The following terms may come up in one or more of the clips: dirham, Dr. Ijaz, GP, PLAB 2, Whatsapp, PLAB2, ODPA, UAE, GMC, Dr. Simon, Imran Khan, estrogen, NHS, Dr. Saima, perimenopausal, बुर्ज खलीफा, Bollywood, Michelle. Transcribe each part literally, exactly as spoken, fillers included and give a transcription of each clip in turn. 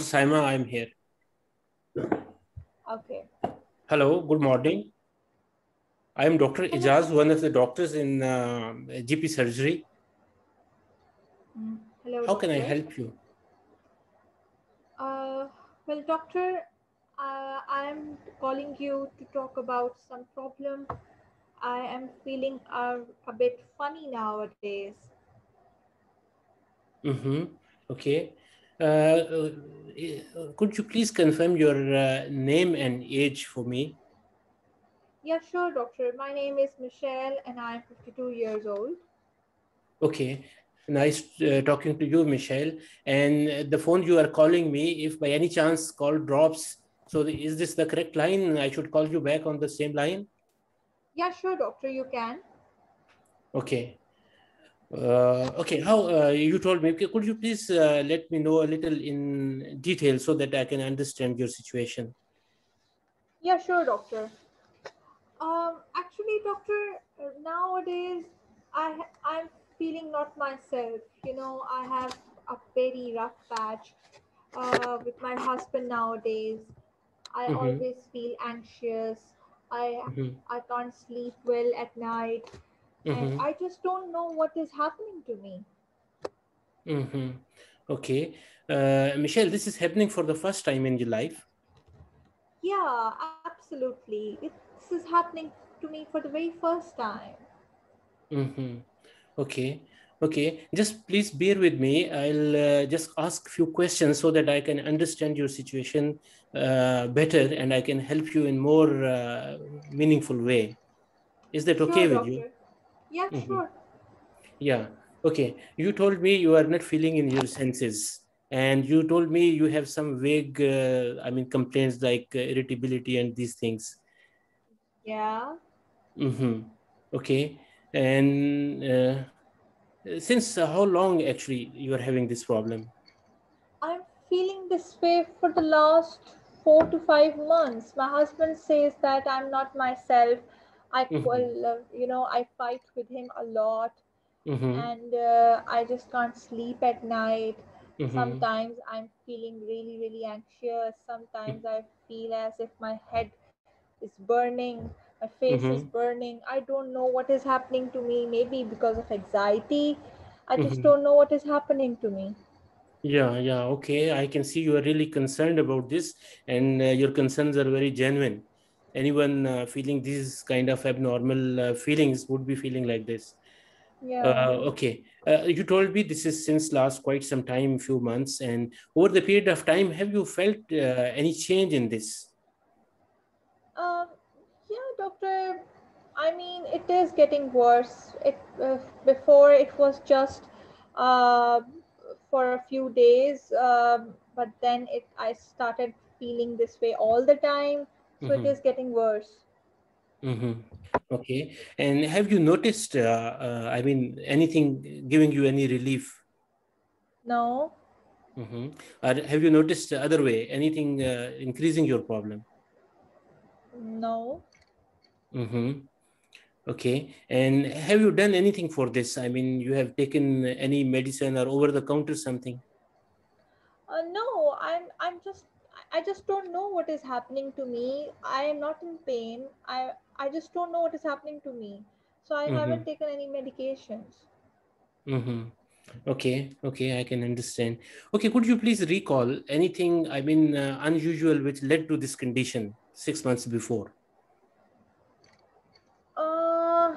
Saima, I'm here. Okay. Hello, good morning. I'm Doctor Ijaz, one of the doctors in uh, G P surgery. Hello. How can I help you? Uh, well, doctor, uh, I'm calling you to talk about some problem. I am feeling uh, a bit funny nowadays. Mm-hmm. Okay. Uh, could you please confirm your uh, name and age for me? Yeah, sure, doctor. My name is Michelle and I'm fifty-two years old. Okay. Nice uh, talking to you, Michelle. And the phone you are calling me, if by any chance call drops, so the, is this the correct line? I should call you back on the same line? Yeah, sure, doctor. You can. Okay. Uh, okay, how uh, you told me, could you please uh, let me know a little in detail so that I can understand your situation? Yeah, sure, doctor. Um, actually, doctor, nowadays, I, I'm feeling not myself. You know, I have a very rough patch uh, with my husband nowadays. I mm-hmm. always feel anxious. I, mm-hmm. I can't sleep well at night. And I just don't know what is happening to me. Mm-hmm. Okay. Uh, Michelle, this is happening for the first time in your life. Yeah, absolutely. It, this is happening to me for the very first time. Mm-hmm. Okay. Okay. Just please bear with me. I'll uh, just ask a few questions so that I can understand your situation uh, better and I can help you in more uh, meaningful way. Is that okay sure, with doctor. You? Yeah, mm-hmm. sure. Yeah, okay. You told me you are not feeling in your senses, and you told me you have some vague, uh, I mean, complaints like uh, irritability and these things. Yeah. Mm-hmm. Okay. And uh, since uh, how long actually you are having this problem? I'm feeling this way for the last four to five months. My husband says that I'm not myself. I, mm-hmm. you know, I fight with him a lot, mm-hmm. and uh, I just can't sleep at night. Mm-hmm. Sometimes I'm feeling really, really anxious. Sometimes mm-hmm. I feel as if my head is burning, my face mm-hmm. is burning. I don't know what is happening to me, maybe because of anxiety. I just mm-hmm. don't know what is happening to me. Yeah, yeah, okay. I can see you are really concerned about this, and uh, your concerns are very genuine. Anyone uh, feeling these kind of abnormal uh, feelings would be feeling like this. Yeah. Uh, okay. Uh, you told me this is since last quite some time, few months, and over the period of time, have you felt uh, any change in this? Uh, yeah, doctor. I mean, it is getting worse. It uh, before it was just uh, for a few days, uh, but then it I started feeling this way all the time. So mm-hmm. it is getting worse. Mm-hmm. Okay. And have you noticed, uh, uh, I mean, anything giving you any relief? No. Mm-hmm. Or have you noticed the other way, anything uh, increasing your problem? No. Mm-hmm. Okay. And have you done anything for this? I mean, you have taken any medicine or over-the-counter something? Uh, no, I'm, I'm just... I just don't know what is happening to me. I am not in pain. I, I just don't know what is happening to me. So I mm-hmm. haven't taken any medications. Mm-hmm. Okay. Okay. I can understand. Okay. Could you please recall anything, I mean, uh, unusual which led to this condition six months before? Uh,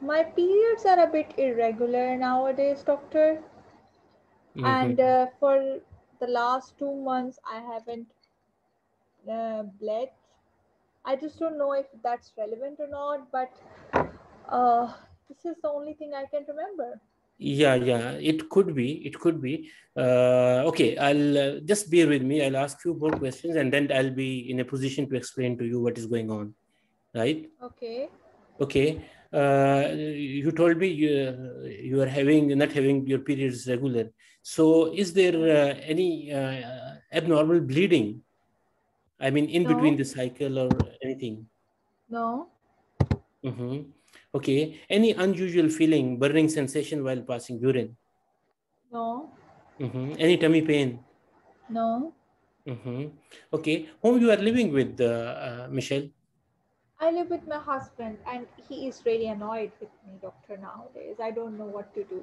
my periods are a bit irregular nowadays, doctor. Mm-hmm. And uh, for... the last two months, I haven't uh, bled. I just don't know if that's relevant or not, but uh, this is the only thing I can remember. Yeah, yeah, it could be. It could be. Uh, okay, I'll uh, just bear with me. I'll ask you more questions and then I'll be in a position to explain to you what is going on. Right? Okay. Okay. Uh, you told me you, you are having, not having your periods regular. So is there uh, any uh, abnormal bleeding? I mean, in no. between the cycle or anything? No. Mm-hmm. Okay. Any unusual feeling, burning sensation while passing urine? No. Mm-hmm. Any tummy pain? No. Mm-hmm. Okay. Whom you are living with, uh, uh, Michelle? I live with my husband, and he is really annoyed with me, doctor, nowadays. I don't know what to do.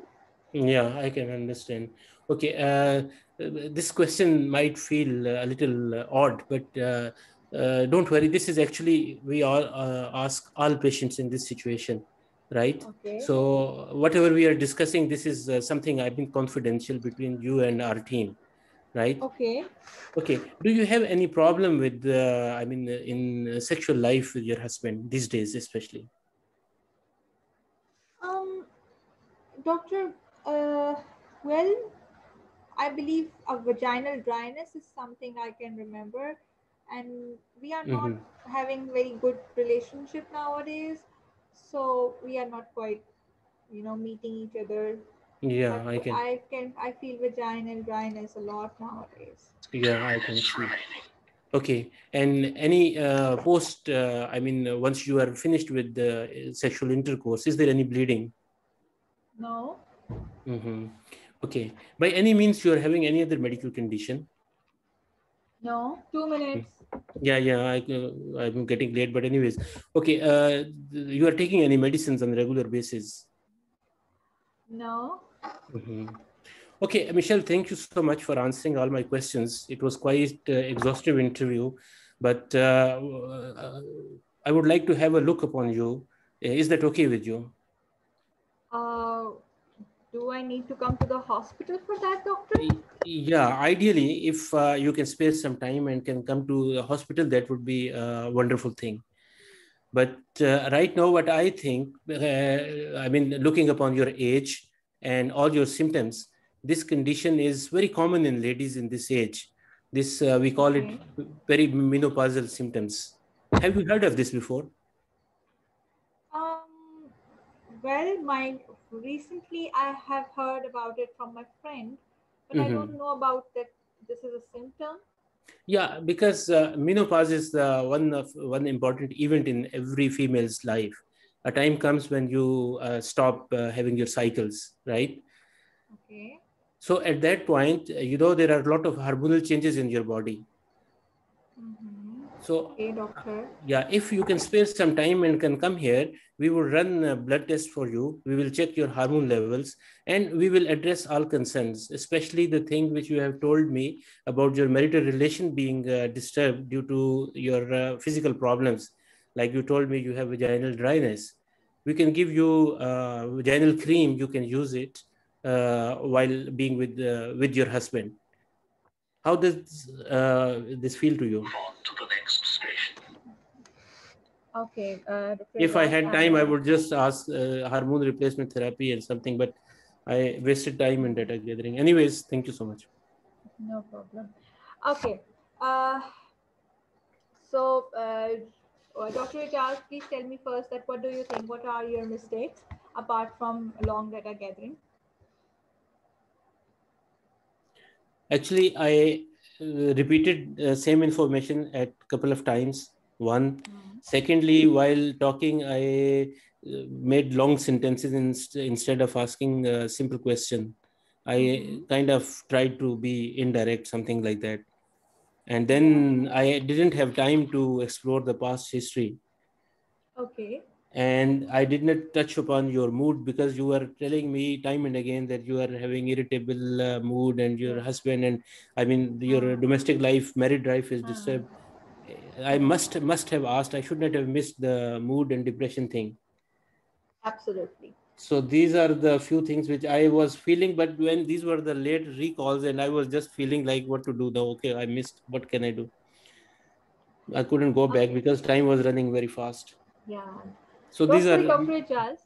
Yeah, I can understand. Okay. Uh, this question might feel a little odd, but uh, uh, don't worry. This is actually, we all uh, ask all patients in this situation, right? Okay. So whatever we are discussing, this is uh, something I've been confidential between you and our team. Right. Okay. Okay. Do you have any problem with, uh, I mean, in sexual life with your husband these days, especially? Um, doctor, uh, well, I believe a vaginal dryness is something I can remember, and we are not mm-hmm. having very good relationship nowadays, so we are not quite, you know, meeting each other. Yeah, but I can. I can. I feel vaginal dryness a lot nowadays. Yeah, I can see. Okay, and any uh, post? Uh, I mean, once you are finished with the sexual intercourse, is there any bleeding? No. Mm-hmm. Okay. By any means, you are having any other medical condition? No. Two minutes. Yeah, yeah. I, uh, I'm getting late, but anyways, okay. Uh, you are taking any medicines on a regular basis? No. Mm-hmm. Okay, Michelle, thank you so much for answering all my questions. It was quite an exhaustive interview, but uh, I would like to have a look upon you. Is that okay with you? Uh, do I need to come to the hospital for that, doctor? Yeah, ideally, if uh, you can spare some time and can come to the hospital, that would be a wonderful thing. But uh, right now, what I think, uh, I mean, looking upon your age and all your symptoms, this condition is very common in ladies in this age. This, uh, we call okay. it perimenopausal symptoms. Have you heard of this before? Um, well, my, recently I have heard about it from my friend, but mm-hmm. I don't know about that this is a symptom. Yeah, because uh, menopause is uh, one of one important event in every female's life. A time comes when you uh, stop uh, having your cycles, right? Okay. So at that point, you know, there are a lot of hormonal changes in your body. Mm-hmm. So, okay, doctor. Yeah, if you can spare some time and can come here, we will run a blood test for you. We will check your hormone levels and we will address all concerns, especially the thing which you have told me about your marital relation being uh, disturbed due to your uh, physical problems. Like you told me, you have vaginal dryness. We can give you uh, vaginal cream. You can use it uh, while being with, uh, with your husband. How does uh, this feel to you? Okay. Uh, if I had time, I would just ask uh, hormone replacement therapy and something, but I wasted time in data gathering. Anyways, thank you so much. No problem. Okay. Uh, so, uh, Doctor Ijaz, please tell me first that what do you think? What are your mistakes apart from long data gathering? Actually, I uh, repeated the uh, same information at a couple of times. One. Mm-hmm. Secondly, while talking, I made long sentences inst instead of asking a simple question. I kind of tried to be indirect, something like that. And then I didn't have time to explore the past history. Okay. And I did not touch upon your mood because you were telling me time and again that you are having irritable uh, mood and your husband and I mean, your domestic life, married life is disturbed. Uh-huh. I must must have asked. I should not have missed the mood and depression thing. Absolutely. So these are the few things which I was feeling, but when these were the late recalls and I was just feeling like what to do now. Okay, I missed. What can I do? I couldn't go back because time was running very fast. Yeah. So those these are... Doctor Ijaz,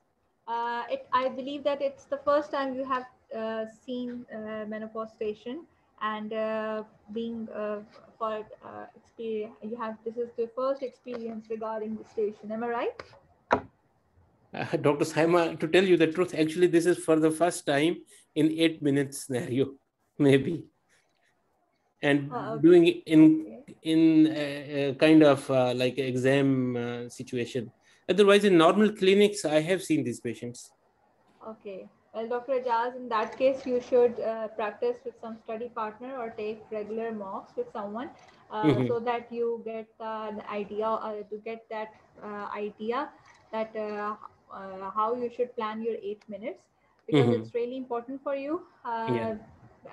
uh, it, I believe that it's the first time you have uh, seen uh, menopause station. And uh, being uh, for uh, experience, you have this is the first experience regarding the station. Am I right, uh, Doctor Saima? To tell you the truth, actually, this is for the first time in eight minutes scenario, maybe, and uh, okay. doing it in okay. in a, a kind of uh, like exam uh, situation. Otherwise, in normal clinics, I have seen these patients. Okay. Well, Doctor Ijaz, in that case, you should uh, practice with some study partner or take regular mocks with someone uh, mm-hmm. so that you get uh, an idea, uh, to get that uh, idea that uh, uh, how you should plan your eight minutes because mm-hmm. it's really important for you. Uh, yeah.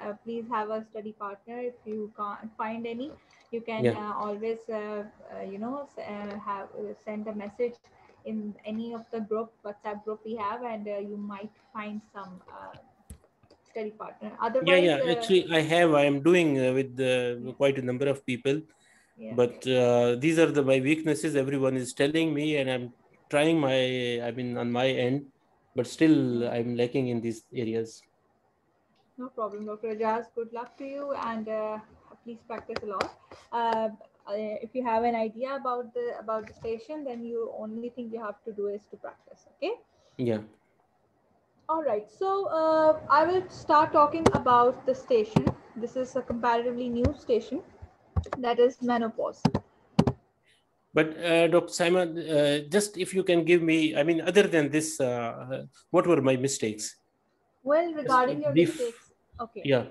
Uh, please have a study partner. If you can't find any, you can yeah. uh, always, uh, uh, you know, uh, have uh, send a message in any of the group, WhatsApp group we have, and uh, you might find some uh, study partner. Otherwise, yeah, yeah. Uh, actually, I have. I am doing uh, with uh, quite a number of people, yeah. but uh, these are the my weaknesses. Everyone is telling me, and I'm trying my. I mean, on my end, but still, I'm lacking in these areas. No problem, Doctor Ijaz. Good luck to you, and uh, please practice a lot. Uh, if you have an idea about the about the station, then you only thing you have to do is to practice. Okay. Yeah. All right. So uh, I will start talking about the station. This is a comparatively new station, that is menopause. But uh, Doctor Simon, uh, just if you can give me, I mean, other than this, uh, what were my mistakes? Well, regarding your mistakes, okay. Yeah.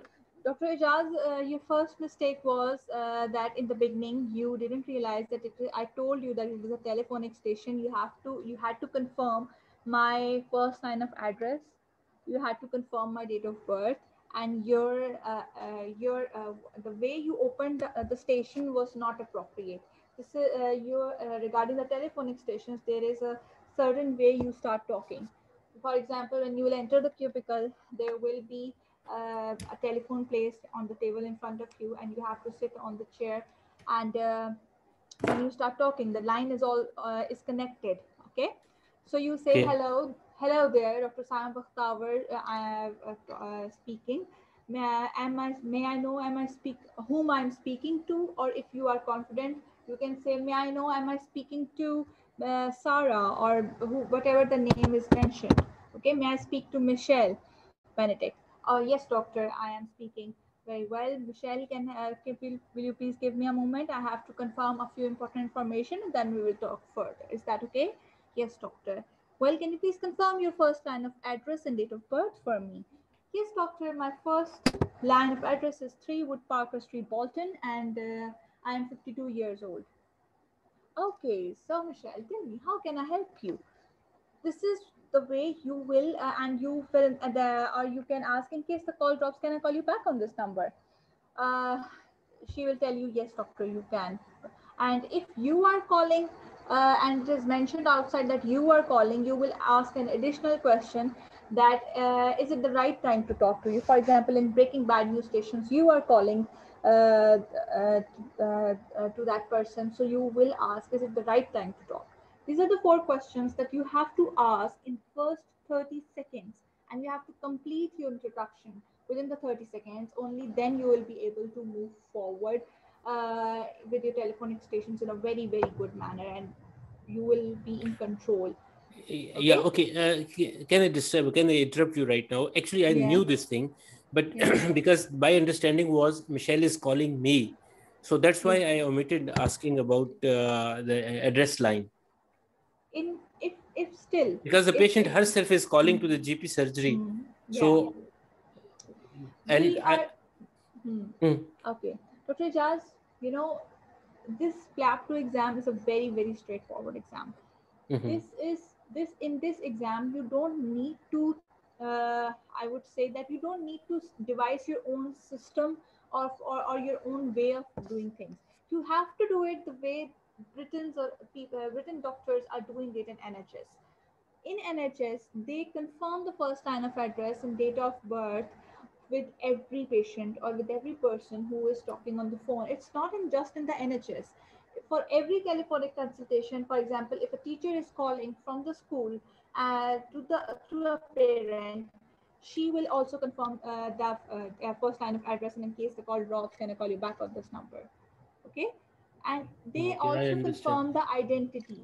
Doctor Ijaz, uh, your first mistake was uh, that in the beginning you didn't realize that it. I told you that it was a telephonic station. You have to, you had to confirm my first line of address. You had to confirm my date of birth, and your uh, uh, your uh, the way you opened the, uh, the station was not appropriate. This is uh, your uh, regarding the telephonic stations. There is a certain way you start talking. For example, when you will enter the cubicle, there will be uh, a telephone placed on the table in front of you, and you have to sit on the chair. And uh, when you start talking, the line is all uh, is connected. Okay, so you say okay. hello, hello there, Doctor Saima, I uh, uh, speaking. May I, am I may I know am I speak whom I'm speaking to, or if you are confident, you can say, may I know am I speaking to Uh, Sarah or who, whatever the name is mentioned. Okay, may I speak to Michelle Benedict? Oh yes, doctor, I am speaking. Very well, Michelle, can, uh, can will, will you please give me a moment? I have to confirm a few important information, and then we will talk further. Is that okay? Yes, doctor. Well, can you please confirm your first line of address and date of birth for me? Yes, doctor, my first line of address is three Wood Parker Street, Bolton, and uh, I am fifty-two years old. Okay, so Michelle, tell me, how can I help you? This is the way you will, uh, and you will, uh, the, or you can ask in case the call drops, can I call you back on this number? Uh, she will tell you, yes, doctor, you can. And if you are calling, uh, and it is mentioned outside that you are calling, you will ask an additional question that, uh, is it the right time to talk to you? For example, in Breaking Bad news stations, you are calling Uh, uh, uh, uh, to that person. So you will ask, is it the right time to talk? These are the four questions that you have to ask in first thirty seconds, and you have to complete your introduction within the thirty seconds. Only then you will be able to move forward uh, with your telephonic stations in a very, very good manner, and you will be in control. Okay? Yeah, okay. Uh, can I disturb, can I interrupt you right now? Actually, I yeah. knew this thing. But yes. because my understanding was Michelle is calling me. So that's why I omitted asking about uh, the address line. In if, if still. Because the if, patient if, herself is calling to the G P surgery. Yeah. So. And we I. Are, hmm. Hmm. Okay. Doctor Ijaz, you know, this P L A B two exam is a very, very straightforward exam. Mm-hmm. This is this in this exam, you don't need to. Uh, I would say that you don't need to devise your own system of, or, or your own way of doing things. You have to do it the way Britons or people, uh, Britain doctors are doing it in N H S. In N H S, they confirm the first line of address and date of birth with every patient or with every person who is talking on the phone. It's not in just in the N H S. For every telephonic consultation, for example, if a teacher is calling from the school uh, to the to a parent, she will also confirm uh, the uh, first line of address, and in case the call drops, can I call you back on this number? Okay, and they okay, also confirm the identity.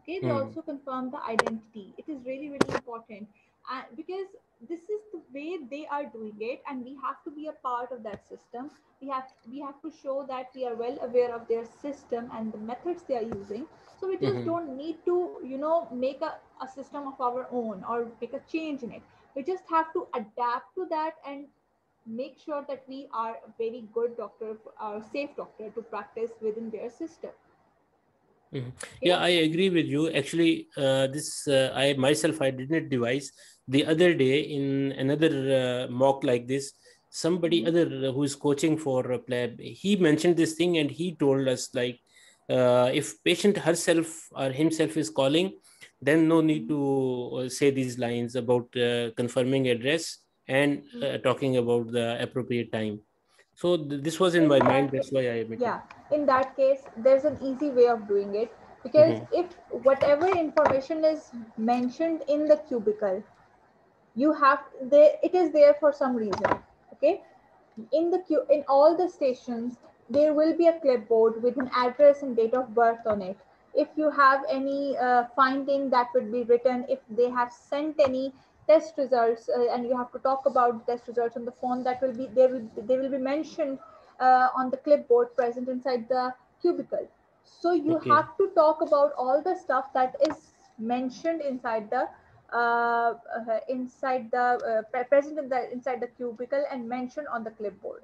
Okay, they hmm. also confirm the identity. It is really, really important, uh, because this is the way they are doing it, and we have to be a part of that system. We have we have to show that we are well aware of their system and the methods they are using. So we just mm-hmm. don't need to, you know, make a, a system of our own or make a change in it. We just have to adapt to that and make sure that we are a very good doctor, or safe doctor to practice within their system. Mm-hmm. Yeah, I agree with you. Actually, uh, this uh, I myself, I did not devise. The other day in another uh, mock like this, somebody other who is coaching for uh, PLAB, he mentioned this thing and he told us like, uh, if patient herself or himself is calling, then no need to say these lines about uh, confirming address and uh, talking about the appropriate time. So th this was in my mind. That's why I admit. Yeah, in that case, there's an easy way of doing it, because mm-hmm. if whatever information is mentioned in the cubicle, you have there, it is there for some reason. Okay, in the queue, in all the stations, there will be a clipboard with an address and date of birth on it. If you have any uh, finding that would be written, if they have sent any test results uh, and you have to talk about test results on the phone, that will be, they will, they will be mentioned uh, on the clipboard present inside the cubicle. So you okay. have to talk about all the stuff that is mentioned inside the uh, uh, inside the uh, present in the inside the cubicle and mentioned on the clipboard.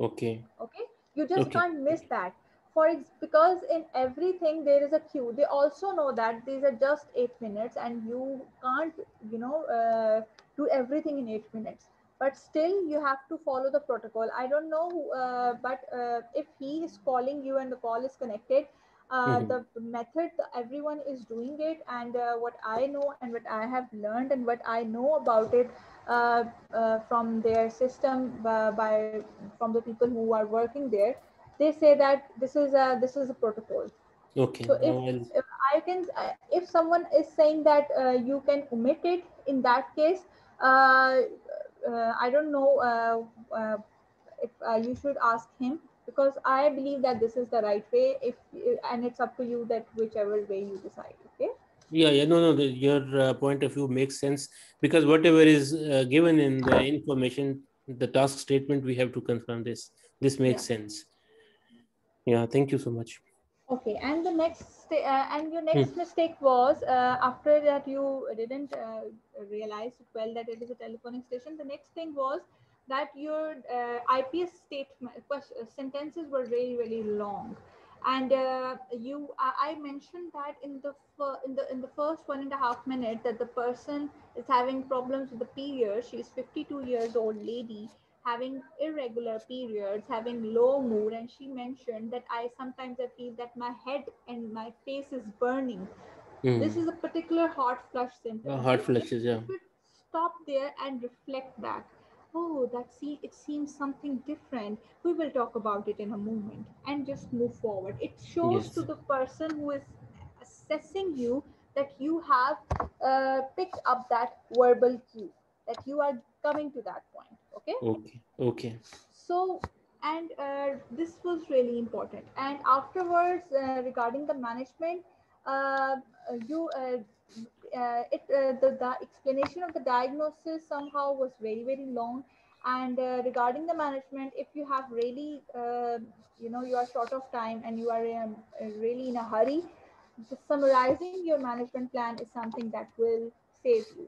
Okay. Okay. You just okay. can't miss that. For because in everything there is a queue. They also know that these are just eight minutes and you can't, you know, uh, do everything in eight minutes. But still you have to follow the protocol. I don't know, who, uh, but uh, if he is calling you and the call is connected, uh, mm-hmm. the method everyone is doing it, and uh, what I know and what I have learned and what I know about it uh, uh, from their system uh, by from the people who are working there. They say that this is a this is a protocol. Okay. So if, um, if I can, if someone is saying that uh, you can omit it, in that case, uh, uh, I don't know uh, uh, if uh, you should ask him, because I believe that this is the right way. If and it's up to you that whichever way you decide. Okay. Yeah, yeah, no, no, the, your uh, point of view makes sense, because whatever is uh, given in the information, the task statement, we have to confirm this. This makes yeah. sense. Yeah, thank you so much. Okay, and the next uh, and your next hmm. mistake was uh, after that you didn't uh, realize it well that it is a telephonic station. The next thing was that your uh, I P S statement sentences were really really long, and uh, you I mentioned that in the in the in the first one and a half minute that the person is having problems with the period. She is fifty-two years old lady, having irregular periods, having low mood, and she mentioned that I sometimes I feel that my head and my face is burning. Mm. This is a particular hot flush symptom. Oh, hot flushes, yeah. Stop there and reflect back. Oh, that see, it seems something different. We will talk about it in a moment, and just move forward. It shows yes. to the person who is assessing you that you have uh, picked up that verbal cue, that you are coming to that point. Okay. Okay. Okay. So, and uh, this was really important. And afterwards, uh, regarding the management, uh, you uh, uh, it uh, the, the explanation of the diagnosis somehow was very very long. And uh, regarding the management, if you have really uh, you know you are short of time and you are um, really in a hurry, just summarizing your management plan is something that will save you.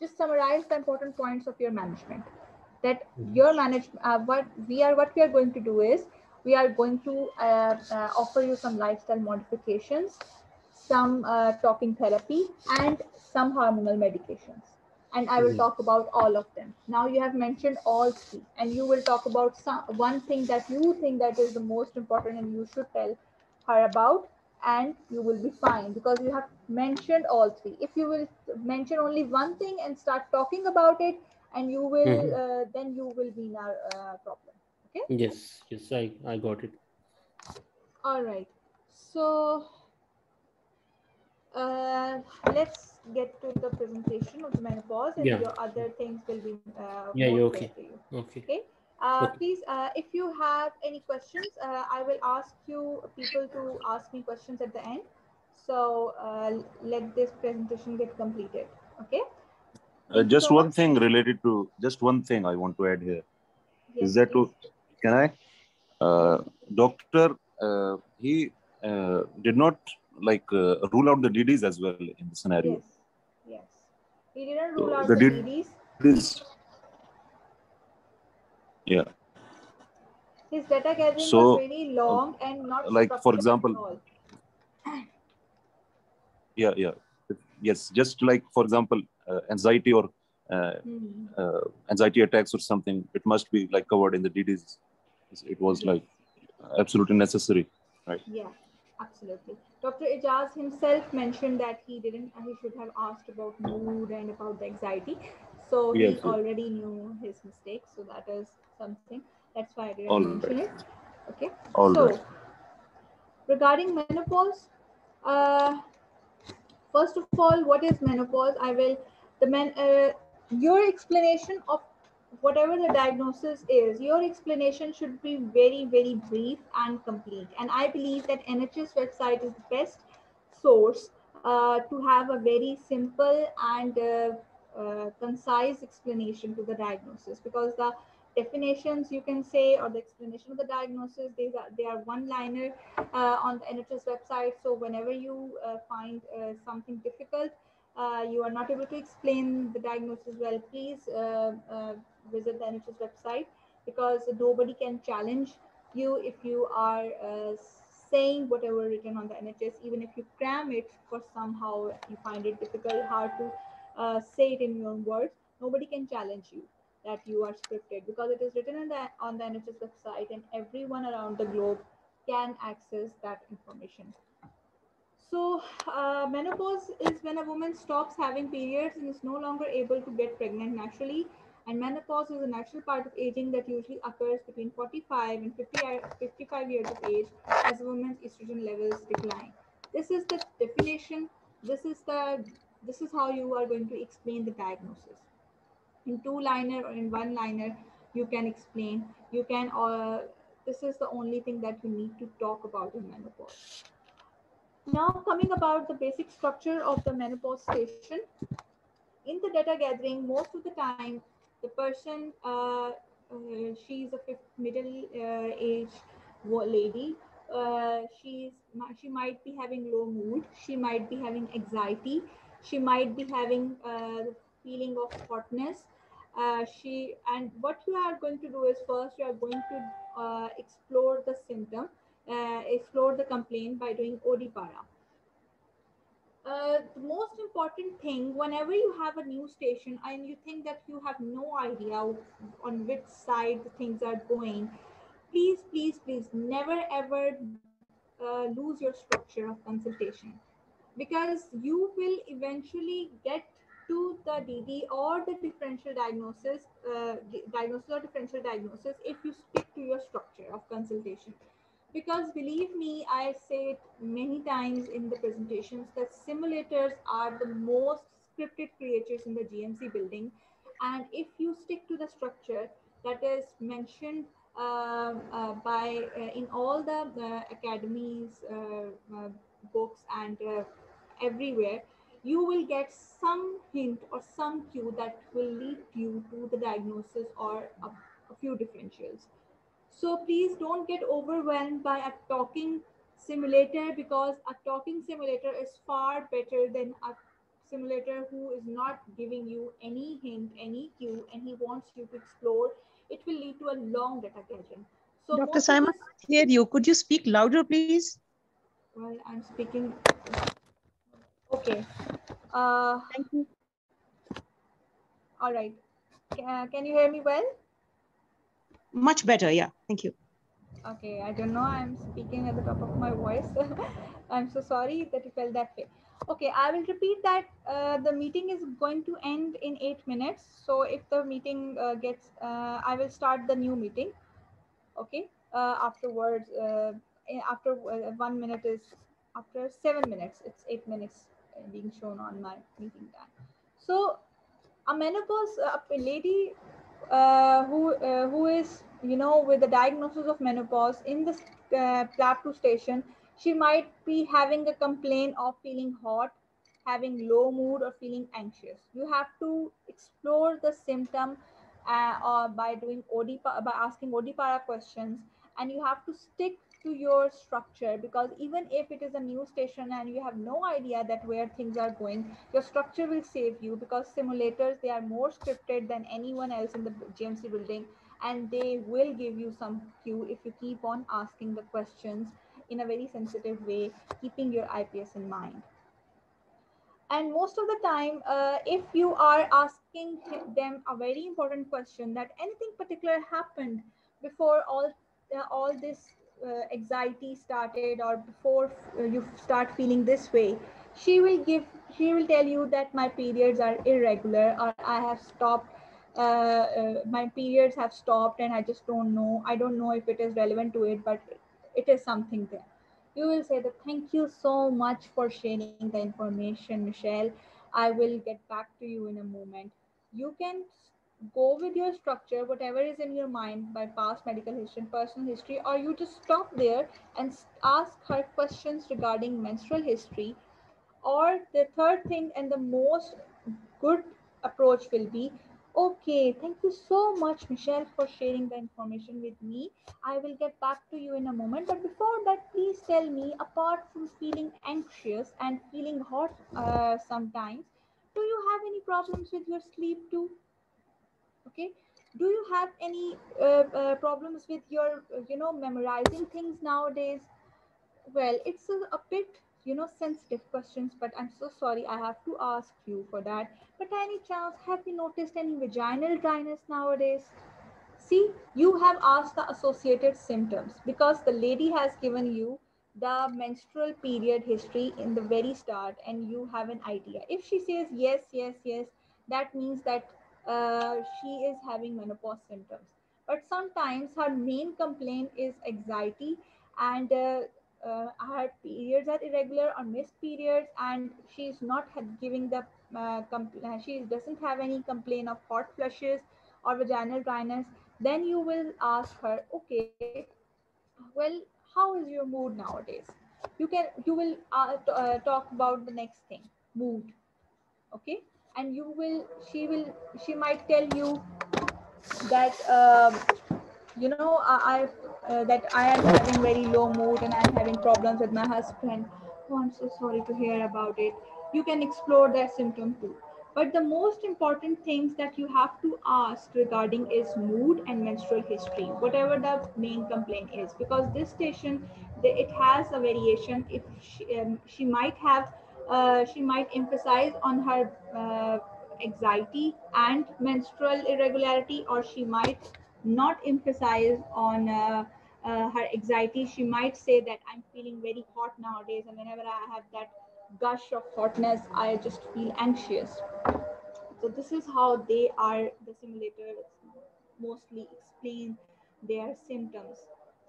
Just summarize the important points of your management. That your management, uh, what we are, what we are going to do is, we are going to uh, uh, offer you some lifestyle modifications, some uh, talking therapy, and some hormonal medications. And I will talk about all of them. Now you have mentioned all three, and you will talk about some one thing that you think that is the most important, and you should tell her about. And you will be fine because you have mentioned all three. If you will mention only one thing and start talking about it, and you will mm-hmm. uh, then you will be in our uh, problem. Okay. Yes. Yes. I I got it. All right. So uh, let's get to the presentation of the menopause, and yeah. your other things will be. Uh, yeah. You're okay. You. Okay. Okay. Uh, please, uh, if you have any questions, uh, I will ask you people to ask me questions at the end. So uh, let this presentation get completed. Okay. Uh, just so, one thing related to just one thing I want to add here. Yes, is that to, can I? Uh, doctor, uh, he uh, did not like uh, rule out the D Ds as well in the scenario. Yes. Yes. He didn't rule so out the, the disease. This, yeah. His data gathering so, was very long and not like for example. Yeah, yeah, yes. Just like for example, uh, anxiety or uh, mm-hmm. uh, anxiety attacks or something. It must be like covered in the D Ds. It was like absolutely necessary, right? Yeah, absolutely. Doctor Ijaz himself mentioned that he didn't. He should have asked about mood and about the anxiety. So yes, he yes. already knew his mistake. So that is something. That's why I didn't All mention right. it. Okay. All so right. regarding menopause. Uh, First of all, what is menopause? I will, the men, uh, your explanation of whatever the diagnosis is, your explanation should be very, very brief and complete. And I believe that N H S website is the best source uh, to have a very simple and uh, uh, concise explanation to the diagnosis, because the definitions you can say, or the explanation of the diagnosis, they are, they are one-liner uh, on the N H S website. So whenever you uh, find uh, something difficult, uh, you are not able to explain the diagnosis well, please uh, uh, visit the N H S website, because nobody can challenge you if you are uh, saying whatever written on the N H S, even if you cram it, for somehow you find it difficult, hard to uh, say it in your own words, nobody can challenge you that you are scripted, because it is written in the, on the N H S website, and everyone around the globe can access that information. So uh, menopause is when a woman stops having periods and is no longer able to get pregnant naturally. And menopause is a natural part of aging that usually occurs between forty-five and fifty, fifty-five years of age as a woman's estrogen levels decline. This is the definition. This is, the, this is how you are going to explain the diagnosis. In two-liner or in one-liner, you can explain. You can, uh, this is the only thing that you need to talk about in menopause. Now, coming about the basic structure of the menopause station. In the data gathering, most of the time, the person, uh, uh, she's a middle-aged uh, lady. Uh, she's, she might be having low mood. She might be having anxiety. She might be having uh, feeling of hotness. Uh, she and what you are going to do is, first you are going to uh, explore the symptom, uh, explore the complaint by doing O D P A. Uh, the most important thing, whenever you have a new station and you think that you have no idea on which side the things are going, please, please, please never ever uh, lose your structure of consultation, because you will eventually get to the D D or the differential diagnosis, uh, diagnosis or differential diagnosis, if you stick to your structure of consultation. Because believe me, I say it many times in the presentations that simulators are the most scripted creatures in the G M C building. And if you stick to the structure that is mentioned uh, uh, by uh, in all the, the academies, uh, uh, books, and uh, everywhere, you will get some hint or some cue that will lead you to the diagnosis or a, a few differentials. So please don't get overwhelmed by a talking simulator, because a talking simulator is far better than a simulator who is not giving you any hint, any cue, and he wants you to explore. It will lead to a long data gathering. So Doctor Saima, I can't hear you. Could you speak louder, please? Well, I'm speaking. Okay. Uh, Thank you. All right. Uh, can you hear me well? Much better. Yeah. Thank you. Okay. I don't know. I'm speaking at the top of my voice. I'm so sorry that you felt that way. Okay. I will repeat that uh, the meeting is going to end in eight minutes. So if the meeting uh, gets, uh, I will start the new meeting. Okay. Uh, afterwards, uh, after uh, one minute is after seven minutes, it's eight minutes being shown on my meeting time. So a menopause uh, a lady uh, who uh, who is, you know, with the diagnosis of menopause in the uh, P L A B two station, she might be having a complaint of feeling hot, having low mood, or feeling anxious. You have to explore the symptom uh, or by doing O D P A, by asking O D P A questions, and you have to stick to your structure, because even if it is a new station and you have no idea that where things are going, your structure will save you, because simulators, they are more scripted than anyone else in the G M C building, and they will give you some cue if you keep on asking the questions in a very sensitive way, keeping your I P S in mind. And most of the time, uh, if you are asking them a very important question, that anything particular happened before all, uh, all this uh, anxiety started, or before uh, you start feeling this way, she will give, she will tell you that my periods are irregular, or I have stopped, uh, uh, my periods have stopped and I just don't know. I don't know if it is relevant to it, but it is something there. You will say that, thank you so much for sharing the information, Michelle. I will get back to you in a moment. You can go with your structure, whatever is in your mind, by past medical history, personal history, or you just stop there and ask her questions regarding menstrual history. Or the third thing, and the most good approach will be, okay, thank you so much, Michelle, for sharing the information with me. I will get back to you in a moment. But before that, please tell me, apart from feeling anxious and feeling hot uh, sometimes, do you have any problems with your sleep too? Okay. Do you have any uh, uh, problems with your, you know, memorizing things nowadays? Well, it's a, a bit, you know, sensitive questions, but I'm so sorry, I have to ask you for that. But any chance, have you noticed any vaginal dryness nowadays? See, you have asked the associated symptoms, because the lady has given you the menstrual period history in the very start, and you have an idea. If she says yes, yes, yes, that means that uh, she is having menopause symptoms. But sometimes her main complaint is anxiety, and uh, Uh, her periods are irregular or missed periods, and she's not giving the uh, she doesn't have any complaint of hot flushes or vaginal dryness. Then you will ask her, okay, well, how is your mood nowadays? You can you will uh, uh, talk about the next thing, mood. Okay, and you will she will she might tell you that um, you know I. I've Uh, that I am having very low mood and I'm having problems with my husband. Oh, I'm so sorry to hear about it. You can explore their symptom too. But the most important things that you have to ask regarding is mood and menstrual history, whatever the main complaint is, because this station, it has a variation. If she, um, she might have, uh, she might emphasize on her uh, anxiety and menstrual irregularity, or she might not emphasize on uh, uh, her anxiety. She might say that I'm feeling very hot nowadays, and whenever I have that gush of hotness, I just feel anxious. So this is how they are, the simulators mostly explain their symptoms.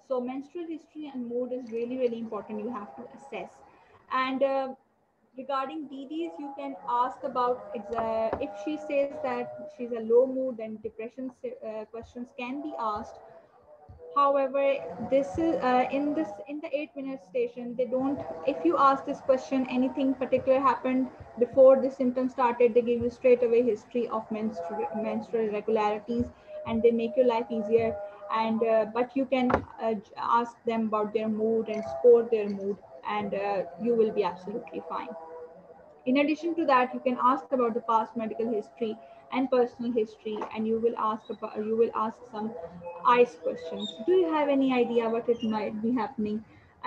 So menstrual history and mood is really, really important. You have to assess. And uh, regarding D Ds, you can ask about, uh, if she says that she's a low mood, then depression uh, questions can be asked. However, this is uh, in this in the eight-minute station, they don't. If you ask this question, anything particular happened before the symptoms started, they give you straight away history of menstrual menstrual irregularities, and they make your life easier. And uh, but you can uh, ask them about their mood and score their mood, and uh, you will be absolutely fine. In addition to that, you can ask about the past medical history and personal history, and you will ask about, you will ask some I C E questions. Do you have any idea what it might be happening?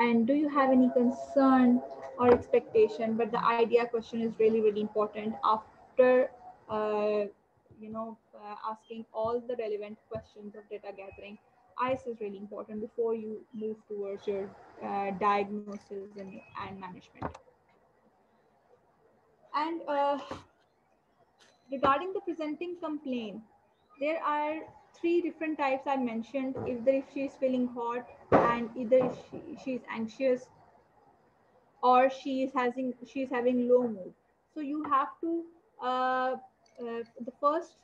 And do you have any concern or expectation? But the idea question is really, really important after, uh, you know, uh, asking all the relevant questions of data gathering. I C E is really important before you move towards your uh, diagnosis and, and management. And uh, regarding the presenting complaint, there are three different types I mentioned, either if she's feeling hot, and either if she, she's anxious, or she is having, she's having low mood. So you have to, uh, uh, the first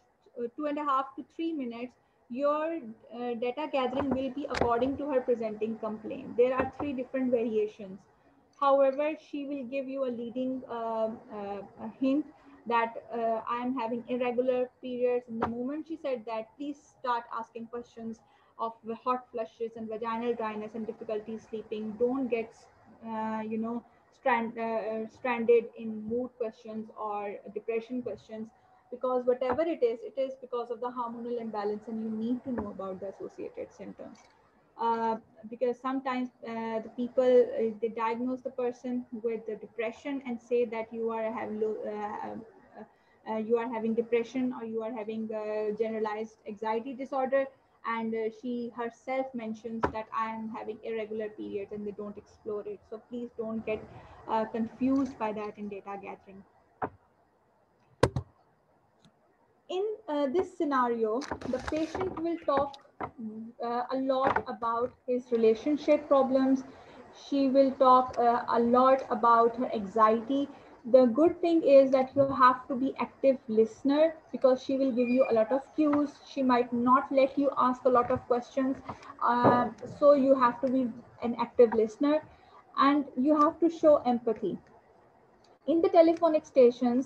two and a half to three minutes, your uh, data gathering will be according to her presenting complaint. There are three different variations. However, she will give you a leading uh, uh, a hint that uh, I am having irregular periods. And the moment she said that, please start asking questions of hot flushes and vaginal dryness and difficulty sleeping, don't get, uh, you know, strand, uh, stranded in mood questions or depression questions, because whatever it is, it is because of the hormonal imbalance, and you need to know about the associated symptoms. Uh, because sometimes uh, the people, uh, they diagnose the person with the depression and say that you are having low, uh, uh, uh, you are having depression, or you are having uh, generalized anxiety disorder, and uh, she herself mentions that I am having irregular periods, and they don't explore it. So please don't get uh, confused by that in data gathering. In uh, this scenario, the patient will talk Uh, a lot about his relationship problems. She will talk uh, a lot about her anxiety. The good thing is that you have to be active listener, because she will give you a lot of cues. She might not let you ask a lot of questions. Uh, so you have to be an active listener, and you have to show empathy. In the telephonic stations,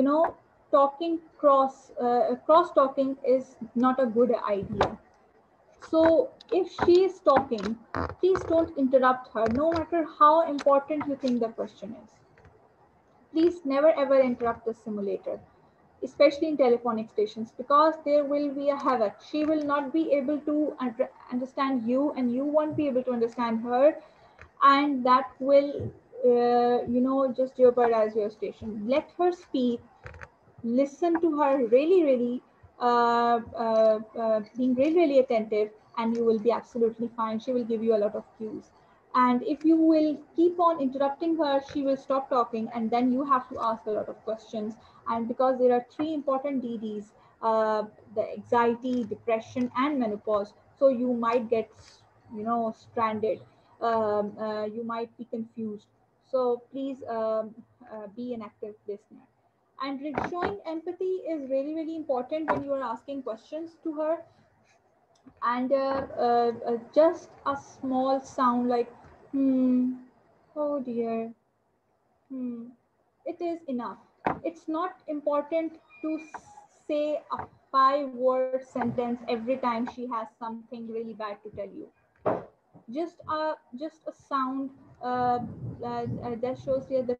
you know, talking cross, uh, cross talking is not a good idea. So if she is talking, please don't interrupt her, no matter how important you think the question is. Please never ever interrupt the simulator, especially in telephonic stations, because there will be a havoc. She will not be able to understand you, and you won't be able to understand her. And that will, uh, you know, just jeopardize your station. Let her speak, listen to her really, really, Uh, uh, uh, being really, really attentive, and you will be absolutely fine. She will give you a lot of cues. And if you will keep on interrupting her, she will stop talking, and then you have to ask a lot of questions. And because there are three important D Ds, uh, the anxiety, depression, and menopause, so you might get, you know, stranded. Um, uh, you might be confused. So please um, uh, be an active listener. And showing empathy is really, really important when you are asking questions to her. And uh, uh, uh, just a small sound like, hmm, oh dear, hmm, it is enough. It's not important to say a five-word sentence every time she has something really bad to tell you. Just a, just a sound uh, uh, that shows you the